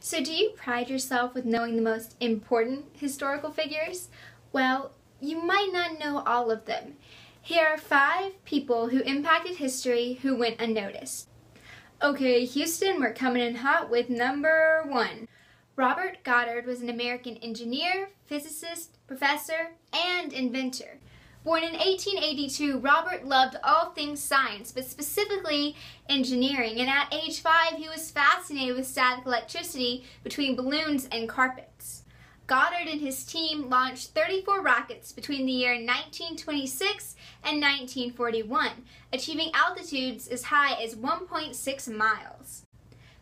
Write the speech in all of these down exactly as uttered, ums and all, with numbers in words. So do you pride yourself with knowing the most important historical figures? Well, you might not know all of them. Here are five people who impacted history who went unnoticed. Okay, Houston, we're coming in hot with number one. Robert Goddard was an American engineer, physicist, professor, and inventor. Born in eighteen eighty-two, Robert loved all things science, but specifically engineering, and at age five, he was fascinated with static electricity between balloons and carpets. Goddard and his team launched thirty-four rockets between the year nineteen twenty-six and nineteen forty-one, achieving altitudes as high as one point six miles.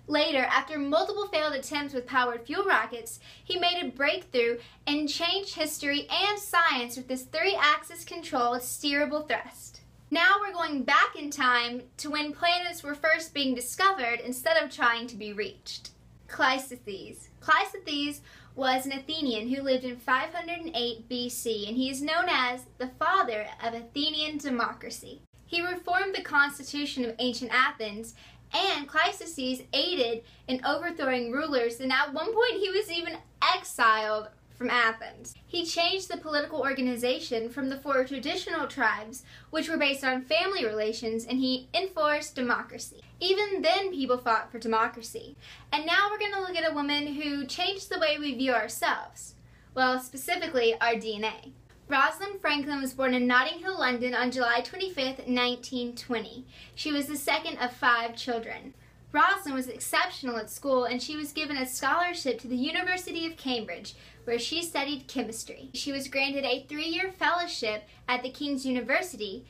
Later, after multiple failed attempts with powered fuel rockets, he made a breakthrough and changed history and science with his three-axis controlled steerable thrust. Now we're going back in time to when planets were first being discovered instead of trying to be reached. Cleisthenes. Cleisthenes was an Athenian who lived in five hundred eight B C, and he is known as the father of Athenian democracy. He reformed the constitution of ancient Athens, and Cleisthenes aided in overthrowing rulers, and at one point he was even exiled from Athens. He changed the political organization from the four traditional tribes, which were based on family relations, and he enforced democracy. Even then, people fought for democracy. And now we're going to look at a woman who changed the way we view ourselves. Well, specifically, our D N A. Rosalind Franklin was born in Notting Hill, London on July twenty-fifth, nineteen twenty. She was the second of five children. Rosalind was exceptional at school, and she was given a scholarship to the University of Cambridge, where she studied chemistry. She was granted a three-year fellowship at the King's University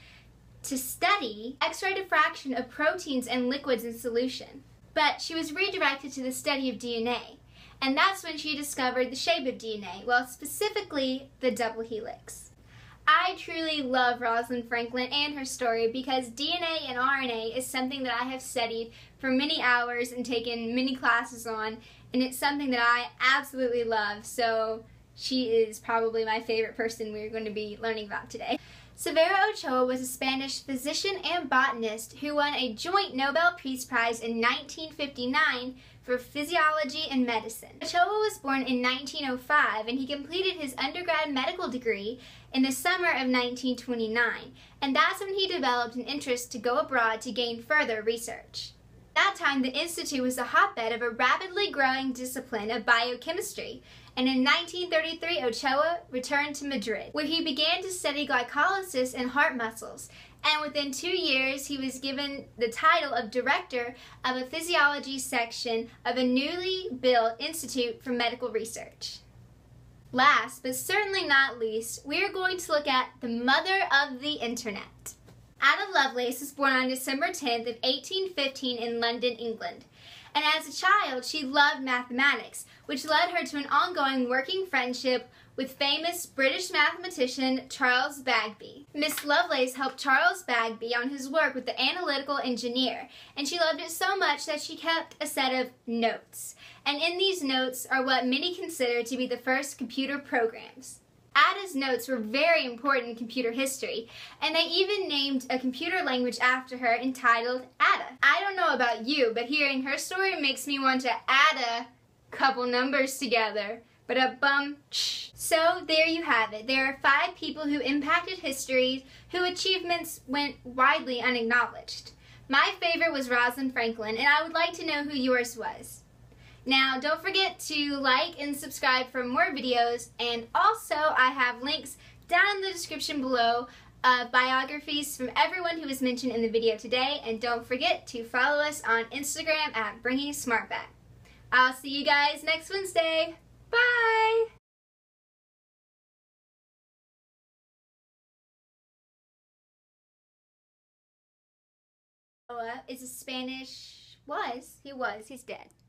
to study X-ray diffraction of proteins and liquids in solution. But she was redirected to the study of D N A, and that's when she discovered the shape of D N A, well, specifically the double helix. I truly love Rosalind Franklin and her story because D N A and R N A is something that I have studied for many hours and taken many classes on, and it's something that I absolutely love, so she is probably my favorite person we're going to be learning about today. Severo Ochoa was a Spanish physician and botanist who won a joint Nobel Peace Prize in nineteen fifty-nine for physiology and medicine. Ochoa was born in nineteen oh five, and he completed his undergrad medical degree in the summer of nineteen twenty-nine, and that's when he developed an interest to go abroad to gain further research. At that time, the institute was a hotbed of a rapidly growing discipline of biochemistry, and in nineteen thirty-three, Ochoa returned to Madrid, where he began to study glycolysis in heart muscles, and within two years, he was given the title of director of a physiology section of a newly built institute for medical research. Last, but certainly not least, we are going to look at the mother of the internet. Ada Lovelace was born on December tenth of eighteen fifteen in London, England, and as a child she loved mathematics, which led her to an ongoing working friendship with famous British mathematician Charles Babbage. Miss Lovelace helped Charles Babbage on his work with the analytical engineer, and she loved it so much that she kept a set of notes, and in these notes are what many consider to be the first computer programs. Ada's notes were very important in computer history, and they even named a computer language after her entitled Ada. I don't know about you, but hearing her story makes me want to add a couple numbers together. But a bum. So there you have it. There are five people who impacted history whose achievements went widely unacknowledged. My favorite was Rosalind Franklin, and I would like to know who yours was. Now, don't forget to like and subscribe for more videos, and also I have links down in the description below of biographies from everyone who was mentioned in the video today, and don't forget to follow us on Instagram at Bringing Smart Back. I'll see you guys next Wednesday. Bye! Ochoa is a Spanish... was. He was. He's dead.